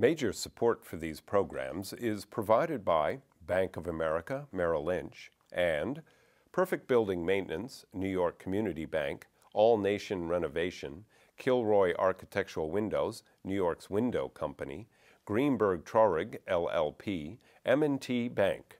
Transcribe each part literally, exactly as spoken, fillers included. Major support for these programs is provided by Bank of America, Merrill Lynch, and Perfect Building Maintenance, New York Community Bank, All Nation Renovation, Kilroy Architectural Windows, New York's Window Company, Greenberg Traurig, L L P, M and T Bank.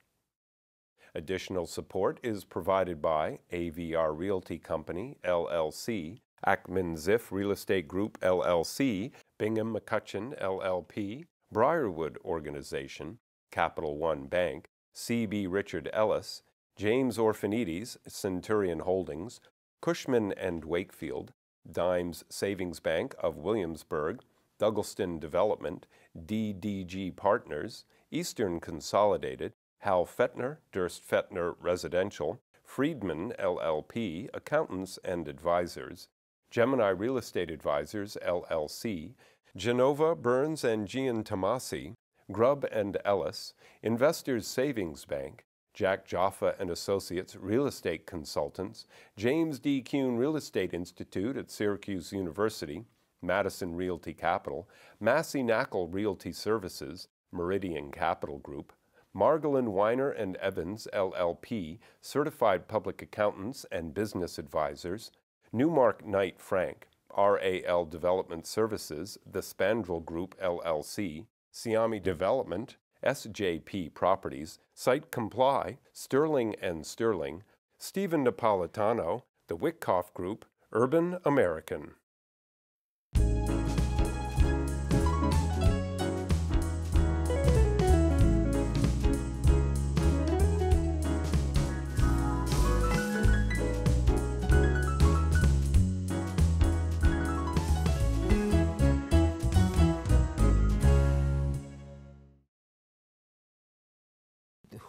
Additional support is provided by A V R Realty Company, L L C, Ackman Ziff Real Estate Group, L L C, Bingham McCutcheon, L L P, Briarwood Organization, Capital One Bank, C B Richard Ellis, James Orphanides, Centurion Holdings, Cushman and Wakefield, Dimes Savings Bank of Williamsburg, Douglaston Development, D D G Partners, Eastern Consolidated, Hal Fetner, Durst Fetner Residential, Friedman L L P, Accountants and Advisors, Gemini Real Estate Advisors L L C, Genova Burns and Giantomasi, Grubb and Ellis, Investors Savings Bank, Jack Jaffa and Associates Real Estate Consultants, James D. Kuhn Real Estate Institute at Syracuse University, Madison Realty Capital, Massey Nackle Realty Services, Meridian Capital Group, Margolin Weiner and Evans L L P, Certified Public Accountants and Business Advisors, Newmark Knight Frank, R A L Development Services, The Spandrel Group L L C, Siami Development, S J P Properties, Site Comply, Sterling and Sterling, Stephen Napolitano, The Wyckoff Group, Urban American.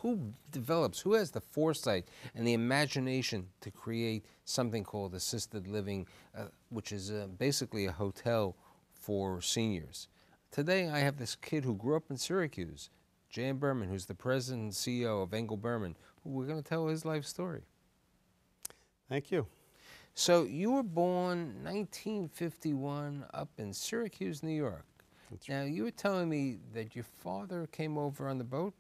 Who develops, who has the foresight and the imagination to create something called assisted living, uh, which is uh, basically a hotel for seniors? Today I have this kid who grew up in Syracuse, Jan Burman, who's the president and C E O of Engel Burman, who we're going to tell his life story. Thank you. So you were born nineteen fifty-one up in Syracuse, New York. That's now, right. You were telling me that your father came over on the boat?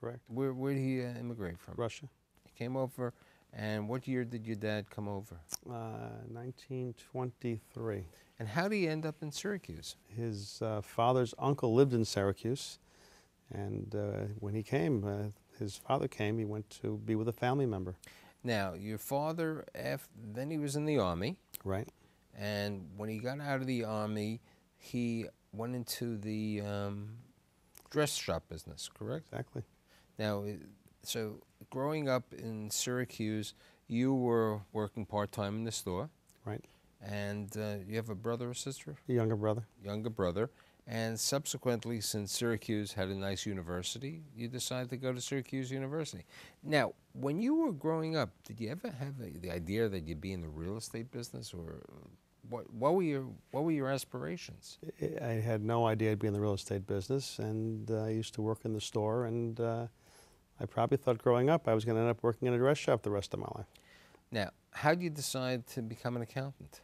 Correct. Where, where did he uh, immigrate from? Russia. He came over, and what year did your dad come over? Uh, nineteen twenty-three. And how did he end up in Syracuse? His uh, father's uncle lived in Syracuse, and uh, when he came, uh, his father came, he went to be with a family member. Now, your father, after, then he was in the Army. Right. And when he got out of the Army, he went into the um, dress shop business, correct? Exactly. Now, so growing up in Syracuse, you were working part-time in the store. Right. And uh, you have a brother or sister? A younger brother. Younger brother. And subsequently, since Syracuse had a nice university, you decided to go to Syracuse University. Now, when you were growing up, did you ever have a, the idea that you'd be in the real estate business, or what, what were your, what were your aspirations? I had no idea I'd be in the real estate business, and uh, I used to work in the store, and uh, I probably thought growing up I was going to end up working in a dress shop the rest of my life. Now, how did you decide to become an accountant?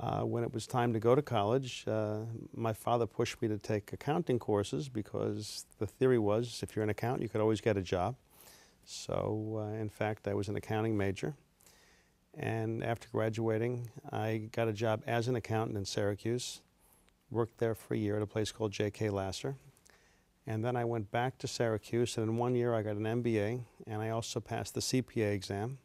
Uh, when it was time to go to college, uh, my father pushed me to take accounting courses because the theory was if you're an accountant, you could always get a job. So, uh, in fact, I was an accounting major. And after graduating, I got a job as an accountant in Syracuse, worked there for a year at a place called J K Lasser. And then I went back to Syracuse, and in one year I got an M B A, and I also passed the C P A exam.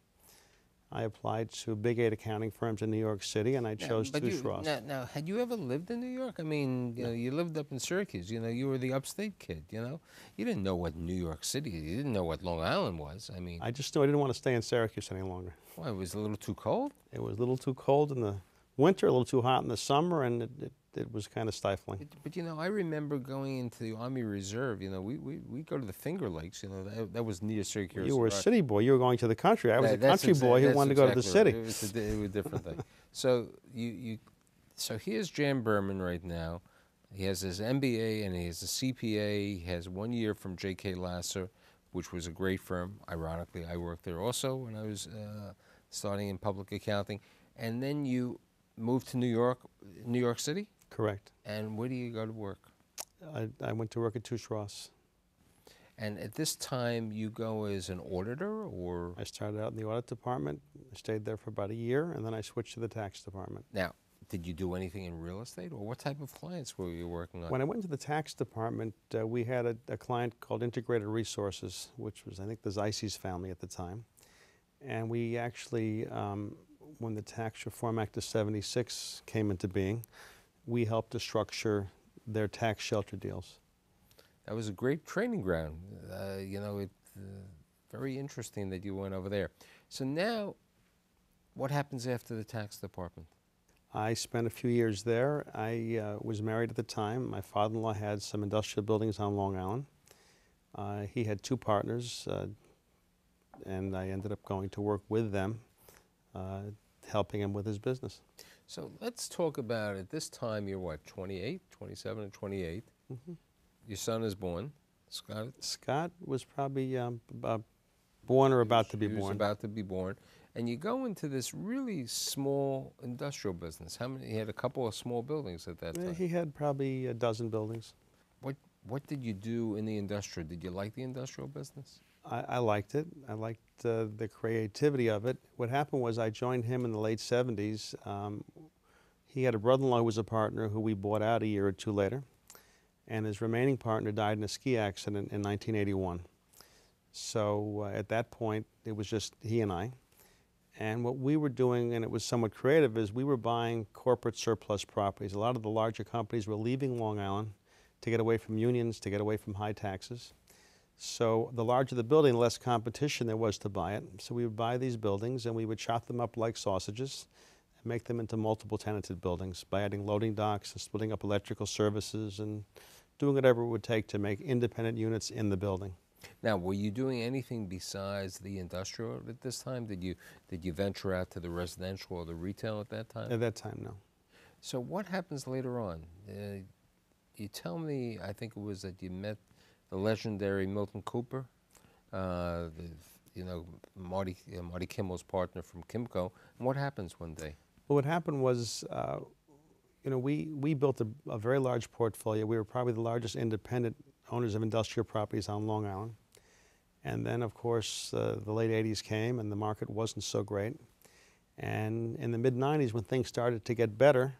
I applied to big eight accounting firms in New York City, and I now, chose Touche Ross. Now, now, had you ever lived in New York? I mean, you no. know, you lived up in Syracuse. You know, you were the upstate kid. You know, you didn't know what New York City. You didn't know what Long Island was. I mean, I just knew I didn't want to stay in Syracuse any longer. Well, it was a little too cold. It was a little too cold in the winter, a little too hot in the summer, and it, it, it was kind of stifling. But, but you know, I remember going into the Army Reserve. You know, we we we go to the Finger Lakes. You know, that, that was near Syracuse. You were a city boy. You were going to the country. I was that, a country boy who wanted exactly to go to the city. Right. It, was a, it was a different thing. So you you, so here's Jan Burman right now. He has his M B A and he has a C P A. He has one year from J K Lasser, which was a great firm. Ironically, I worked there also when I was uh, starting in public accounting. And then you moved to New York, New York City? Correct. And where do you go to work? I, I went to work at Touche Ross. And at this time, you go as an auditor, or? I started out in the audit department, stayed there for about a year, and then I switched to the tax department. Now, did you do anything in real estate, or what type of clients were you working on? When I went to the tax department, uh, we had a, a client called Integrated Resources, which was, I think, the Zeiss family at the time. And we actually, um, when the Tax Reform Act of seventy-six came into being, we helped to structure their tax shelter deals. That was a great training ground. Uh, you know, it, uh, very interesting that you went over there. So now, what happens after the tax department? I spent a few years there. I uh, was married at the time. My father-in-law had some industrial buildings on Long Island. Uh, he had two partners, uh, and I ended up going to work with them, uh, helping him with his business. So let's talk about, at this time, you're what, twenty-eight, twenty-seven, or twenty-eight? Mm-hmm. Your son is born, Scott? Scott was probably um, uh, born or about to be born. He was about to be born. And you go into this really small industrial business. How many? He had a couple of small buildings at that yeah, time. He had probably a dozen buildings. What What did you do in the industrial? Did you like the industrial business? I, I liked it. I liked uh, the creativity of it. What happened was I joined him in the late seventies. Um, he had a brother-in-law who was a partner who we bought out a year or two later. And his remaining partner died in a ski accident in nineteen eighty-one. So uh, at that point, it was just he and I. And what we were doing, and it was somewhat creative, is we were buying corporate surplus properties. A lot of the larger companies were leaving Long Island to get away from unions, to get away from high taxes. So the larger the building, the less competition there was to buy it. So we would buy these buildings, and we would chop them up like sausages, and make them into multiple tenanted buildings by adding loading docks and splitting up electrical services and doing whatever it would take to make independent units in the building. Now, were you doing anything besides the industrial at this time? Did you did you venture out to the residential or the retail at that time? At that time, no. So what happens later on? Uh, you tell me, I think it was that you met the legendary Milton Cooper, uh, the, you know, Marty, uh, Marty Kimmel's partner from Kimco. And what happens one day? Well, what happened was, uh, you know, we, we built a, a very large portfolio. We were probably the largest independent owners of industrial properties on Long Island. And then, of course, uh, the late eighties came and the market wasn't so great. And in the mid nineties, when things started to get better,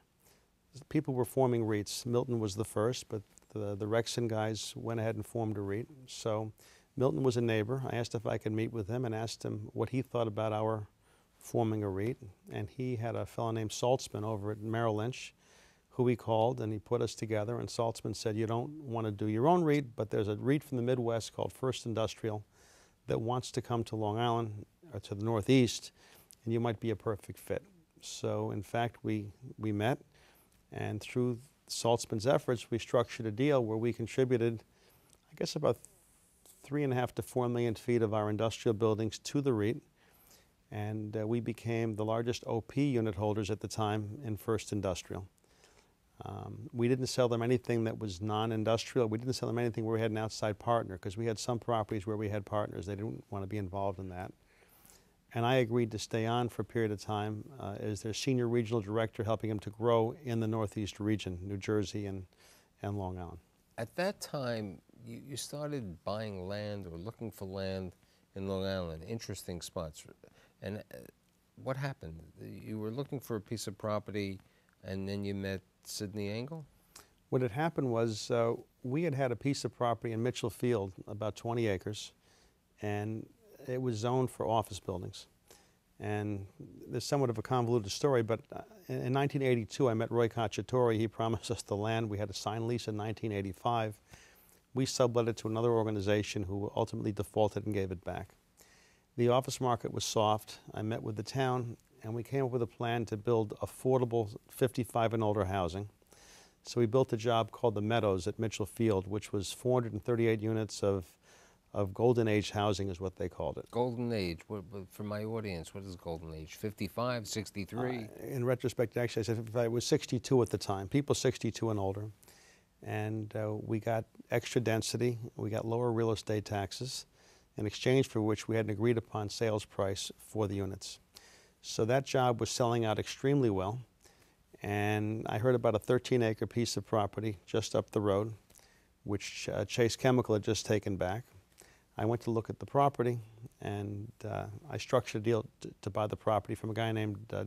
people were forming REITs. Milton was the first, but the, the Rexon guys went ahead and formed a REIT. So Milton was a neighbor. I asked if I could meet with him and asked him what he thought about our forming a REIT. And he had a fellow named Saltzman over at Merrill Lynch, who we called, and he put us together. And Saltzman said, you don't want to do your own REIT, but there's a REIT from the Midwest called First Industrial that wants to come to Long Island, or to the Northeast, and you might be a perfect fit. So in fact, we, we met, and through Saltzman's efforts, we structured a deal where we contributed, I guess, about three and a half to four million feet of our industrial buildings to the REIT. And uh, we became the largest O P unit holders at the time in First Industrial. Um, we didn't sell them anything that was non-industrial. We didn't sell them anything where we had an outside partner, because we had some properties where we had partners. They didn't want to be involved in that. And I agreed to stay on for a period of time uh, as their senior regional director, helping them to grow in the Northeast region, New Jersey and, and Long Island. At that time, you, you started buying land or looking for land in Long Island, interesting spots. And uh, what happened? You were looking for a piece of property, and then you met Sidney Engel? What had happened was uh, we had had a piece of property in Mitchell Field, about twenty acres, and it was zoned for office buildings. And there's somewhat of a convoluted story, but in nineteen eighty-two I met Roy Cacciatore. He promised us the land. We had a signed lease in nineteen eighty-five. We sublet it to another organization who ultimately defaulted and gave it back. The office market was soft. I met with the town, and we came up with a plan to build affordable fifty-five and older housing. So we built a job called the Meadows at Mitchell Field, which was four hundred thirty-eight units of, of golden age housing is what they called it. Golden age, what, what, for my audience, what is golden age? fifty-five, sixty-three? Uh, in retrospect, actually, I said fifty-five. It was sixty-two at the time, people sixty-two and older. And uh, we got extra density, we got lower real estate taxes, in exchange for which we had an agreed upon sales price for the units. So that job was selling out extremely well, and I heard about a thirteen acre piece of property just up the road, which uh, Chase Chemical had just taken back. I went to look at the property, and uh, I structured a deal to, to buy the property from a guy named uh,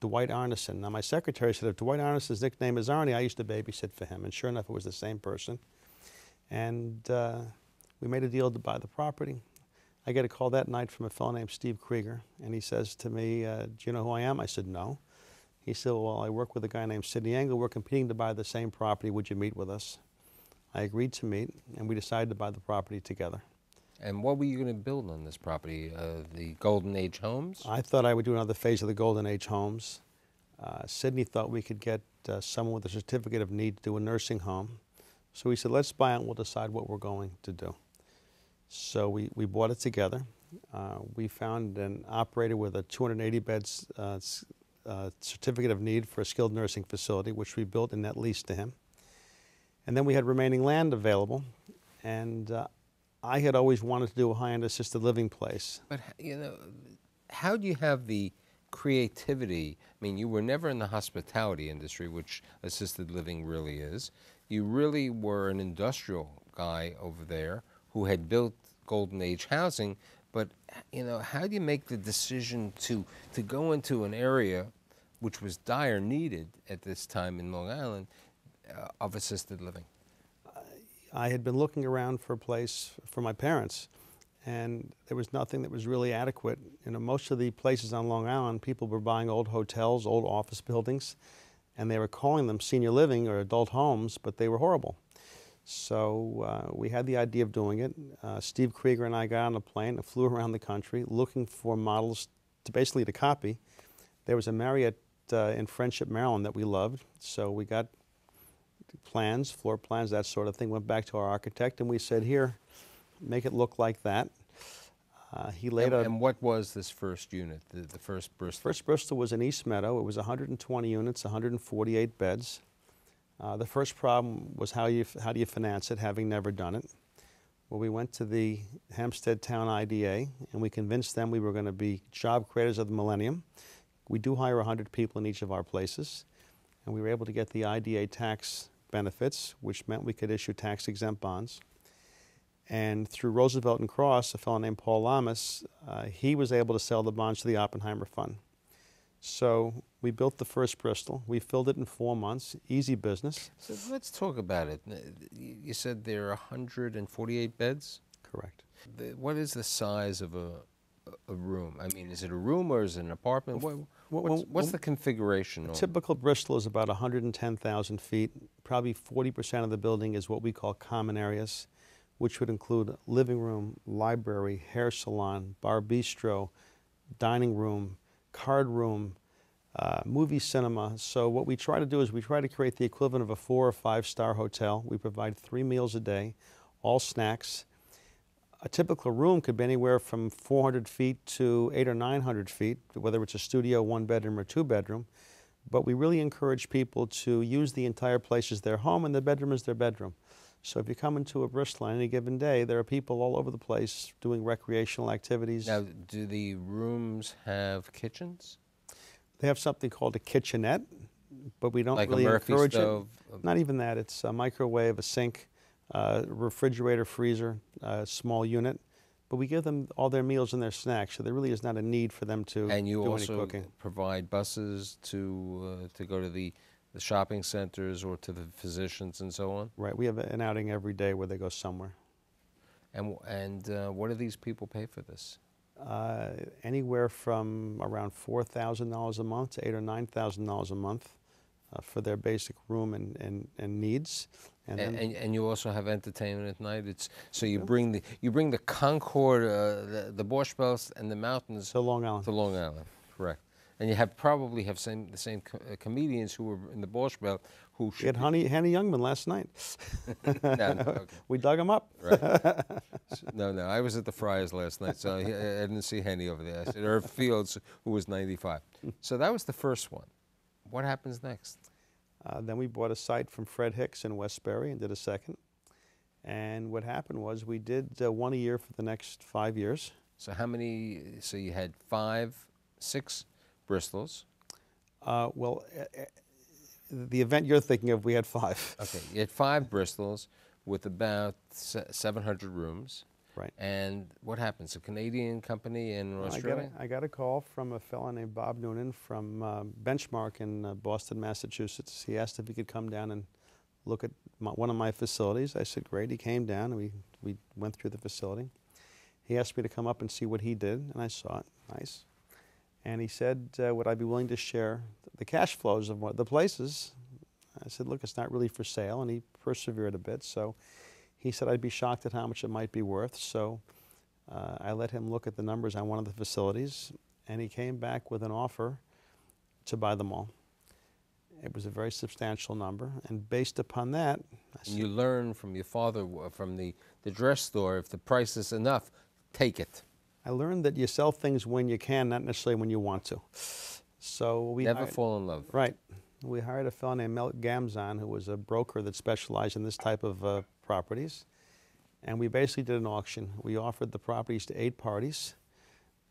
Dwight Arneson. Now, my secretary said, if Dwight Arneson's nickname is Arnie, I used to babysit for him. And sure enough, it was the same person. And uh, we made a deal to buy the property. I get a call that night from a fellow named Steve Krieger, and he says to me, uh, do you know who I am? I said, no. He said, well, I work with a guy named Sidney Engel. We're competing to buy the same property. Would you meet with us? I agreed to meet, and we decided to buy the property together. And what were you going to build on this property? Uh, the Golden Age homes? I thought I would do another phase of the Golden Age homes. Uh, Sidney thought we could get uh, someone with a certificate of need to do a nursing home. So we said, let's buy it and we'll decide what we're going to do. So we, we bought it together. Uh, we found an operator with a two hundred eighty bed uh, uh, certificate of need for a skilled nursing facility, which we built and net leased to him. And then we had remaining land available. And uh, I had always wanted to do a high-end assisted living place. But, you know, how do you have the creativity? I mean, you were never in the hospitality industry, which assisted living really is. You really were an industrial guy over there who had built Golden Age housing. But, you know, how do you make the decision to, to go into an area which was dire needed at this time in Long Island uh, of assisted living? I had been looking around for a place for my parents, and there was nothing that was really adequate. You know, most of the places on Long Island, people were buying old hotels, old office buildings, and they were calling them senior living or adult homes, but they were horrible. So uh, we had the idea of doing it. Uh, Steve Krieger and I got on a plane and flew around the country looking for models to basically to copy. There was a Marriott uh, in Friendship, Maryland that we loved, so we got plans, floor plans, that sort of thing, went back to our architect, and we said, here, make it look like that. Uh, he laid and, out... And what was this first unit, the, the first Bristol? First Bristol was in East Meadow. It was one hundred twenty units, one hundred forty-eight beds. Uh, the first problem was how you how do you finance it, having never done it. Well, we went to the Hempstead Town I D A, and we convinced them we were going to be job creators of the millennium. We do hire one hundred people in each of our places, and we were able to get the I D A tax benefits, which meant we could issue tax-exempt bonds. And through Roosevelt and Cross, a fellow named Paul Lamas, uh, he was able to sell the bonds to the Oppenheimer Fund. So we built the first Bristol. We filled it in four months. Easy business. So let's talk about it. You said there are one hundred forty-eight beds? Correct. The, what is the size of a, a room? I mean, is it a room or is it an apartment? What, What's, what's the configuration? A typical Bristol is about one hundred ten thousand feet. Probably forty percent of the building is what we call common areas, which would include living room, library, hair salon, bar bistro, dining room, card room, uh, movie cinema. So what we try to do is we try to create the equivalent of a four or five star hotel. We provide three meals a day, all snacks. A typical room could be anywhere from four hundred feet to eight or nine hundred feet, whether it's a studio, one bedroom, or two bedroom. But we really encourage people to use the entire place as their home, and the bedroom as their bedroom. So if you come into a Bristol on any given day, there are people all over the place doing recreational activities. Now, do the rooms have kitchens? They have something called a kitchenette, but we don't like really a Murphy encourage stove. It. Not even that. It's a microwave, a sink, Uh, refrigerator, freezer, uh, small unit, but we give them all their meals and their snacks, so there really is not a need for them to do any cooking. And you also provide buses to uh, to go to the, the shopping centers or to the physicians and so on? Right, we have an outing every day where they go somewhere. And, and uh, what do these people pay for this? Uh, anywhere from around four thousand dollars a month to eight or nine thousand dollars a month. Uh, for their basic room and, and, and needs. And, and, and, and you also have entertainment at night. It's, so you, yeah. bring the, you bring the Concord, uh, the, the Borscht Belt, and the mountains to Long Island. To Long Island, correct. And you have probably have same, the same co uh, comedians who were in the Borscht Belt who should. We had Honey, Hanny Youngman last night. no, no, okay. We dug him up. Right. No, no, I was at the Friars last night, so I, I didn't see Hanny over there. I said Irv Fields, who was ninety-five. So that was the first one. What happens next? Uh, then we bought a site from Fred Hicks in Westbury and did a second. And what happened was we did uh, one a year for the next five years. So how many, so you had five, six Bristols? Uh, well, uh, the event you're thinking of, we had five. Okay, you had five Bristols, with about seven hundred rooms. Right. And what happens? A Canadian company in Australia? I got a, I got a call from a fellow named Bob Noonan from uh, Benchmark in uh, Boston, Massachusetts. He asked if he could come down and look at my, one of my facilities. I said, great. He came down, and we, we went through the facility. He asked me to come up and see what he did, and I saw it. Nice. And he said, uh, would I be willing to share the cash flows of one of the places? I said, look, it's not really for sale, and he persevered a bit. So he said, I'd be shocked at how much it might be worth. So uh, I let him look at the numbers on one of the facilities, and he came back with an offer to buy them all. It was a very substantial number, and based upon that, I said, you learn from your father, from the, the dress store, if the price is enough, take it. I learned that you sell things when you can, not necessarily when you want to. So we never hired, fall in love. Right. We hired a fellow named Mel Gamzon, who was a broker that specialized in this type of uh, properties, and we basically did an auction. We offered the properties to eight parties,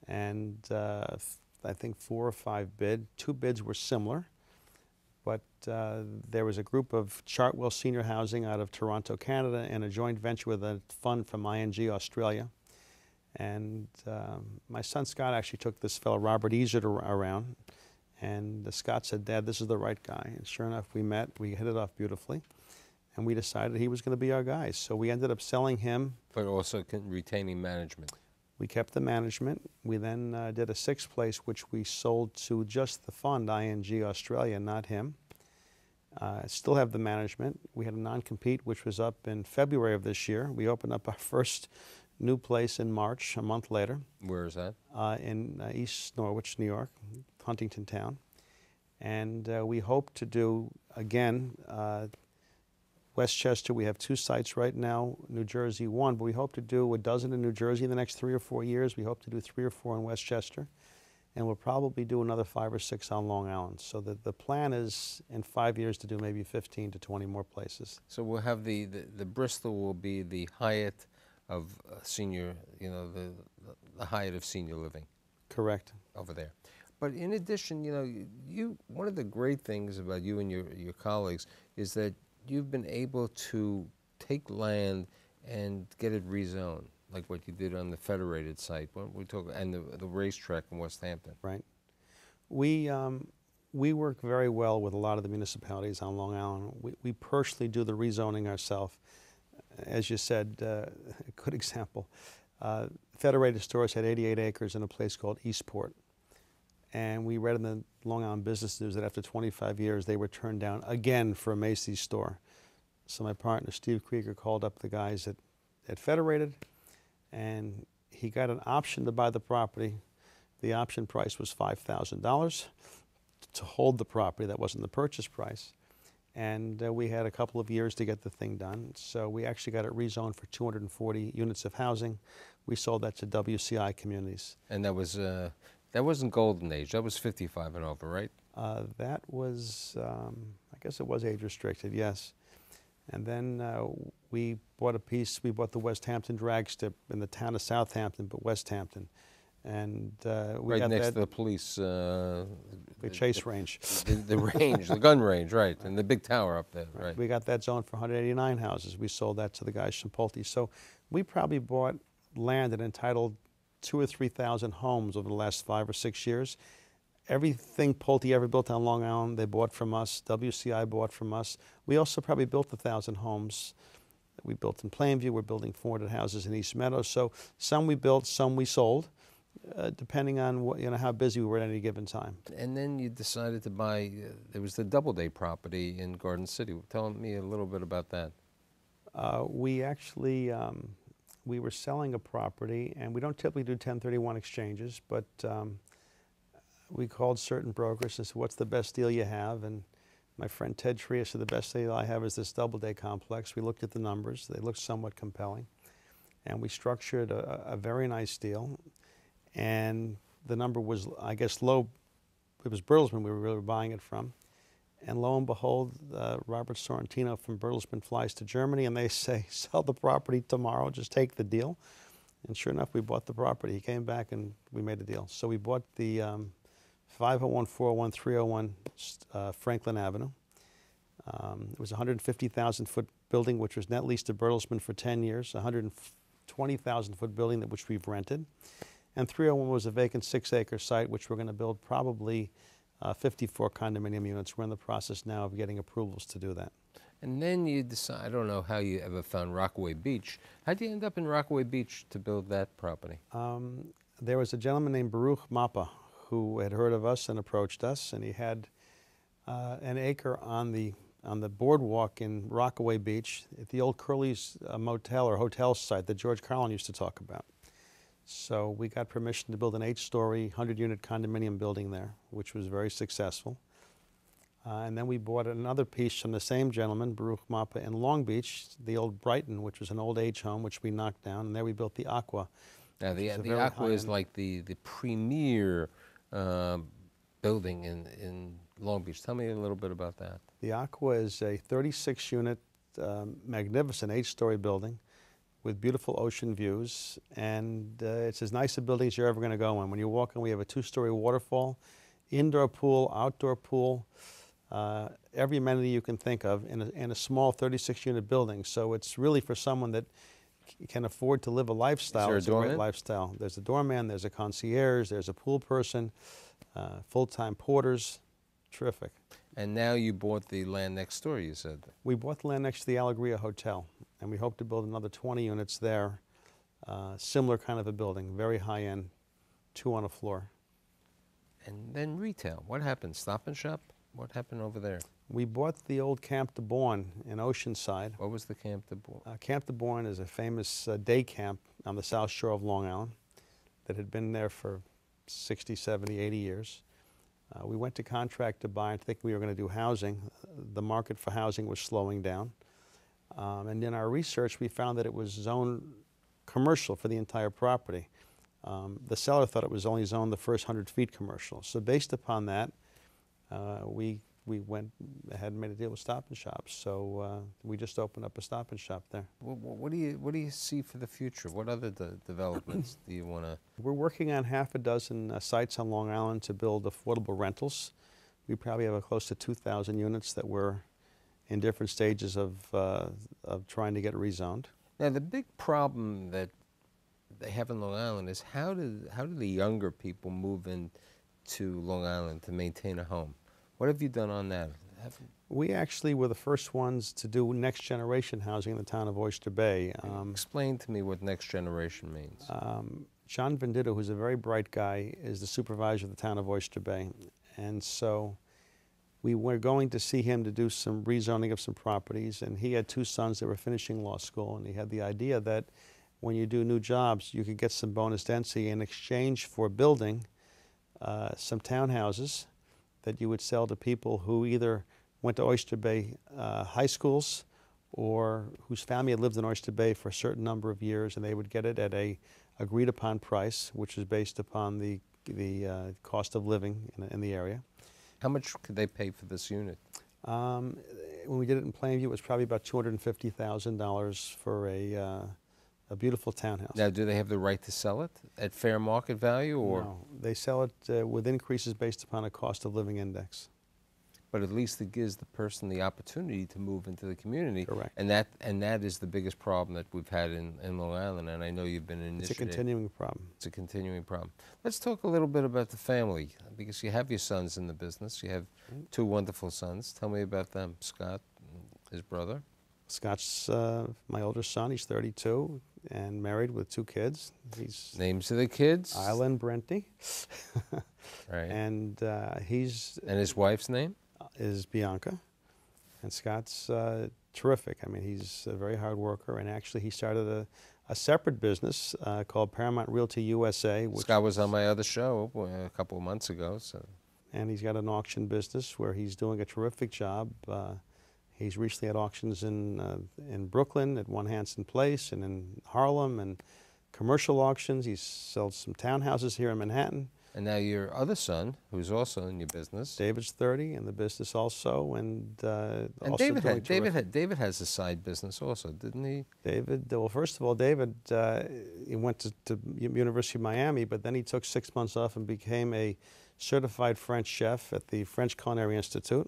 and uh, I think four or five bid. Two bids were similar, but uh, there was a group of Chartwell Senior Housing out of Toronto, Canada, and a joint venture with a fund from I N G Australia. And uh, my son Scott actually took this fellow Robert Easer around. And uh, Scott said, Dad, this is the right guy. And sure enough, we met, we hit it off beautifully, and we decided he was going to be our guy. So we ended up selling him. But also retaining management. We kept the management. We then uh, did a sixth place, which we sold to just the fund, I N G Australia, not him. Uh, still have the management. We had a non-compete, which was up in February of this year. We opened up our first new place in March, a month later. Where is that? Uh, in uh, East Norwich, New York, Huntington Town. And uh, we hope to do, again, uh, Westchester. We have two sites right now, New Jersey one, but we hope to do a dozen in New Jersey in the next three or four years. We hope to do three or four in Westchester. And we'll probably do another five or six on Long Island. So the, the plan is in five years to do maybe fifteen to twenty more places. So we'll have the, the, the Bristol will be the Hyatt of uh, senior, you know, the, the Hyatt of senior living. Correct. Over there. But in addition, you know, you, one of the great things about you and your, your colleagues is that you've been able to take land and get it rezoned, like what you did on the Federated site, when we talk, and the, the racetrack in West Hampton. Right. We, um, we work very well with a lot of the municipalities on Long Island. We, we personally do the rezoning ourselves. As you said, uh, a good example, uh, Federated Stores had eighty-eight acres in a place called Eastport. And we read in the Long Island Business News that after twenty-five years, they were turned down again for a Macy's store. So my partner, Steve Krieger, called up the guys at, at Federated, and he got an option to buy the property. The option price was five thousand dollars to hold the property. That wasn't the purchase price. And uh, we had a couple of years to get the thing done. So we actually got it rezoned for two hundred forty units of housing. We sold that to W C I Communities. And that was... Uh That wasn't golden age. That was fifty-five and over, right? Uh, that was, um, I guess it was age restricted, yes. And then uh, we bought a piece. We bought the West Hampton drag strip in the town of Southampton, but West Hampton. And uh, we right got next that to the police. Uh, the chase the, range. The, the range, the gun range, right. And the big tower up there, right. right. We got that zone for one hundred eighty-nine houses. We sold that to the guys from Pulte. So we probably bought land and entitled two or three thousand homes over the last five or six years. Everything Pulte ever built on Long Island, they bought from us. W C I bought from us. We also probably built a thousand homes. We built in Plainview. We're building four hundred houses in East Meadow. So some we built, some we sold, uh, depending on what, you know, how busy we were at any given time. And then you decided to buy. Uh, there was the Doubleday property in Garden City. Tell me a little bit about that. Uh, we actually. Um, We were selling a property, and we don't typically do ten thirty-one exchanges, but um, we called certain brokers and said, what's the best deal you have? And my friend Ted Tria said, the best deal I have is this Doubleday complex. We looked at the numbers. They looked somewhat compelling. And we structured a, a very nice deal. And the number was, I guess, low. It was Bertelsmann we were really buying it from. And lo and behold, uh, Robert Sorrentino from Bertelsmann flies to Germany, and they say, sell the property tomorrow, just take the deal. And sure enough, we bought the property. He came back, and we made a deal. So we bought the um, five oh one, four oh one, three oh one uh, Franklin Avenue. Um, it was a one hundred fifty thousand foot building, which was net leased to Bertelsmann for ten years, one hundred twenty thousand foot building that which we've rented. And three oh one was a vacant six acre site, which we're going to build probably uh, fifty-four condominium units. We're in the process now of getting approvals to do that. And then you decide, I don't know how you ever found Rockaway Beach. How did you end up in Rockaway Beach to build that property? Um, there was a gentleman named Baruch Mappa who had heard of us and approached us, and he had uh, an acre on the on the boardwalk in Rockaway Beach at the old Curly's uh, motel or hotel site that George Carlin used to talk about. So we got permission to build an eight-story, hundred-unit condominium building there, which was very successful. Uh, and then we bought another piece from the same gentleman, Baruch Mappa, in Long Beach, the old Brighton, which was an old age home, which we knocked down, and there we built the Aqua. Now, the, the Aqua is like the, the premier uh, building in, in Long Beach. Tell me a little bit about that. The Aqua is a thirty-six unit, um, magnificent eight-story building with beautiful ocean views, and uh, it's as nice a building as you're ever going to go in. When you walk in, we have a two-story waterfall, indoor pool, outdoor pool, uh, every amenity you can think of in a, in a small thirty-six unit building. So it's really for someone that can afford to live a lifestyle. Is there a, a great lifestyle. There's a doorman, there's a concierge, there's a pool person, uh, full-time porters. Terrific. And now you bought the land next door, you said. We bought the land next to the Allegria Hotel, and we hope to build another twenty units there. Uh, similar kind of a building, very high-end, two on a floor. And then retail. What happened? Stop and Shop? What happened over there? We bought the old Camp de Born in Oceanside. What was the Camp de Born? Uh, Camp de Born is a famous uh, day camp on the south shore of Long Island that had been there for sixty, seventy, eighty years. Uh, we went to contract to buy and think we were going to do housing. The market for housing was slowing down. Um, and in our research, we found that it was zoned commercial for the entire property. Um, the seller thought it was only zoned the first hundred feet commercial. So based upon that, uh, we, we went ahead and made a deal with Stop and Shop. So uh, we just opened up a Stop and Shop there. What, what, do, you, what do you see for the future? What other de developments do you want to? We're working on half a dozen uh, sites on Long Island to build affordable rentals. We probably have a close to two thousand units that we're in different stages of, uh, of trying to get rezoned. Now, the big problem that they have in Long Island is how do, how do the younger people move into Long Island to maintain a home? What have you done on that? Have we actually were the first ones to do next generation housing in the town of Oyster Bay. Um, Explain to me what next generation means. Um, John Venditto, who's a very bright guy, is the supervisor of the town of Oyster Bay. And so we were going to see him to do some rezoning of some properties, and he had two sons that were finishing law school, and he had the idea that when you do new jobs, you could get some bonus density in exchange for building uh, some townhouses that you would sell to people who either went to Oyster Bay uh, high schools or whose family had lived in Oyster Bay for a certain number of years, and they would get it at a agreed-upon price, which is based upon the, the uh, cost of living in, in the area. How much could they pay for this unit? Um, when we did it in Plainview, it was probably about two hundred fifty thousand dollars for a, uh, a beautiful townhouse. Now, do they have the right to sell it at fair market value? Or? No, they sell it uh, with increases based upon a cost of living index. But at least it gives the person the opportunity to move into the community. Correct. And that, and that is the biggest problem that we've had in, in Long Island, and I know you've been initiating. It's a continuing problem. It's a continuing problem. Let's talk a little bit about the family, because you have your sons in the business. You have two wonderful sons. Tell me about them, Scott and his brother. Scott's uh, my older son. He's thirty-two and married with two kids. He's Names of the kids? Isla and Brenty. Right. And uh, he's... And his wife's name? Is Bianca, and Scott's uh, terrific. I mean, he's a very hard worker, and actually he started a, a separate business uh, called Paramount Realty U S A. Which Scott was on my other show a couple of months ago. So, and he's got an auction business where he's doing a terrific job. Uh, he's recently had auctions in uh, in Brooklyn at One Hanson Place and in Harlem, and commercial auctions. He's sold some townhouses here in Manhattan. And now your other son, who's also in your business. David's thirty in the business also, and, uh, and also David, had, David, had, David has a side business also, didn't he? David, well, first of all, David uh, he went to, to University of Miami, but then he took six months off and became a certified French chef at the French Culinary Institute.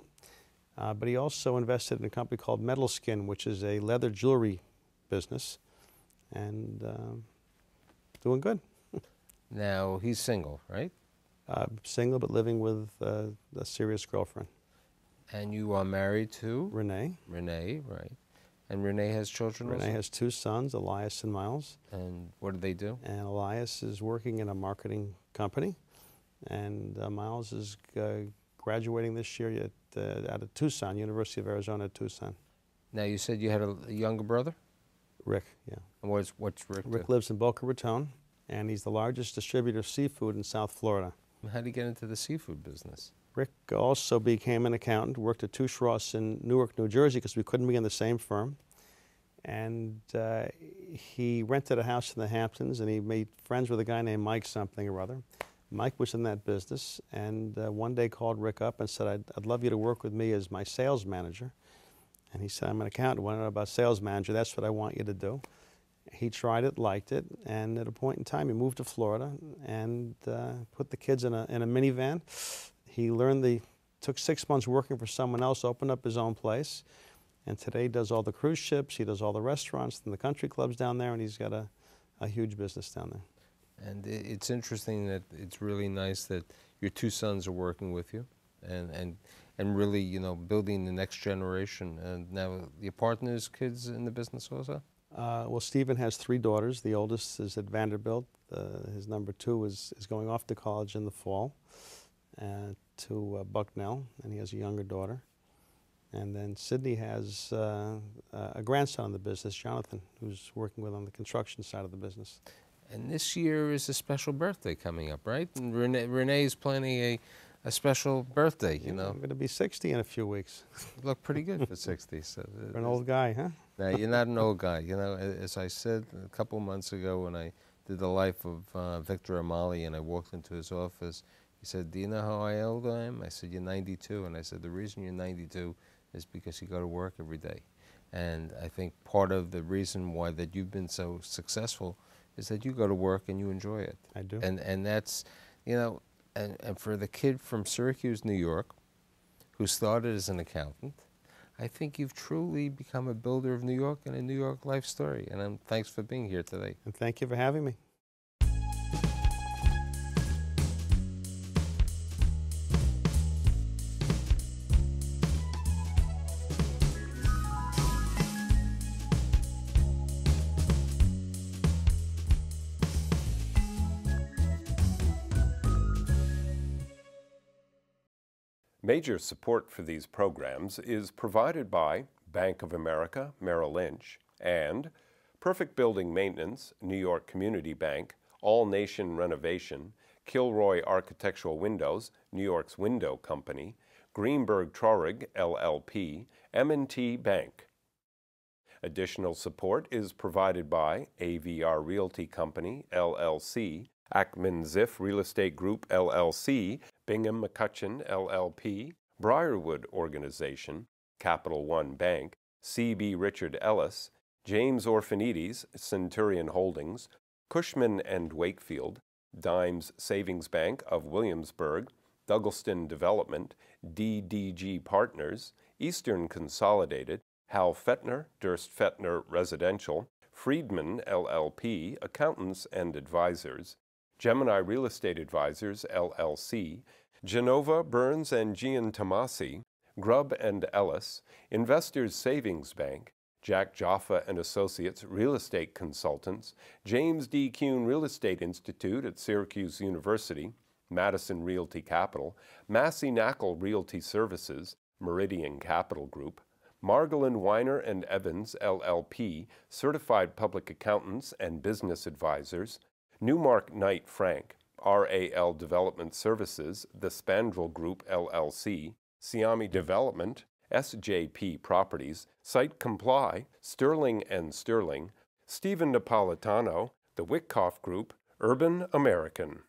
Uh, but he also invested in a company called Metal Skin, which is a leather jewelry business, and uh, doing good. Now, he's single, right? Uh, single, but living with uh, a serious girlfriend. And you are married to? Renee. Renee, right. And Renee has children Renee also? Renee has two sons, Elias and Miles. And what do they do? And Elias is working in a marketing company, and uh, Miles is uh, graduating this year at Uh, out of Tucson, University of Arizona at Tucson. Now, you said you had a, a younger brother? Rick, yeah. And what's, what's Rick Rick do? Lives in Boca Raton, and he's the largest distributor of seafood in South Florida. How did he get into the seafood business? Rick also became an accountant, worked at Touche Ross in Newark, New Jersey, because we couldn't be in the same firm. And uh, he rented a house in the Hamptons, and he made friends with a guy named Mike something or other. Mike was in that business, and uh, one day called Rick up and said, I'd, I'd love you to work with me as my sales manager. And he said, I'm an accountant, I don't know about sales manager, that's what I want you to do. He tried it, liked it, and at a point in time he moved to Florida and uh, put the kids in a, in a minivan. He learned the, took six months working for someone else, opened up his own place, and today does all the cruise ships, he does all the restaurants and the country clubs down there, and he's got a, a huge business down there. And it's interesting that it's really nice that your two sons are working with you and, and, and really, you know, building the next generation. And now your partner's kids in the business also? Uh, well, Stephen has three daughters. The oldest is at Vanderbilt. Uh, his number two is, is going off to college in the fall uh, to uh, Bucknell, and he has a younger daughter. And then Sidney has uh, a grandson in the business, Jonathan, who's working with on the construction side of the business. And this year is a special birthday coming up, right? And Renee, Renee is planning a, a special birthday, you yeah, know. I'm going to be sixty in a few weeks. You look pretty good for sixty. So you're an old guy, huh? No, you're not an old guy. You know, as I said a couple months ago when I did the life of uh, Victor Amali and I walked into his office, he said, do you know how old I am? I said, you're ninety-two. And I said, the reason you're ninety-two is because you go to work every day. And I think part of the reason why that you've been so successful is that you go to work and you enjoy it. I do. And, and that's, you know, and, and for the kid from Syracuse, New York, who started as an accountant, I think you've truly become a builder of New York and a New York life story. And I'm, thanks for being here today. And thank you for having me. Major support for these programs is provided by Bank of America, Merrill Lynch, and Perfect Building Maintenance, New York Community Bank, All Nation Renovation, Kilroy Architectural Windows, New York's Window Company, Greenberg Traurig, L L P, M and T Bank. Additional support is provided by A V R Realty Company, L L C, Ackman Ziff Real Estate Group, L L C, Bingham McCutcheon, L L P, Briarwood Organization, Capital One Bank, C B Richard Ellis, James Orphanides, Centurion Holdings, Cushman and Wakefield, Dimes Savings Bank of Williamsburg, Douglaston Development, D D G Partners, Eastern Consolidated, Hal Fetner, Durst Fetner Residential, Friedman, L L P, Accountants and Advisors, Gemini Real Estate Advisors, L L C, Genova, Burns and Gian Tomasi, Grubb and Ellis, Investors Savings Bank, Jack Jaffa and Associates Real Estate Consultants, James D. Kuhn Real Estate Institute at Syracuse University, Madison Realty Capital, Massey Nackle Realty Services, Meridian Capital Group, Margolin Weiner and Evans, L L P, Certified Public Accountants and Business Advisors, Newmark Knight Frank, R A L Development Services, The Spandrel Group, L L C, Siami Development, S J P Properties, Site Comply, Sterling and Sterling, Stephen Napolitano, The Wyckoff Group, Urban American.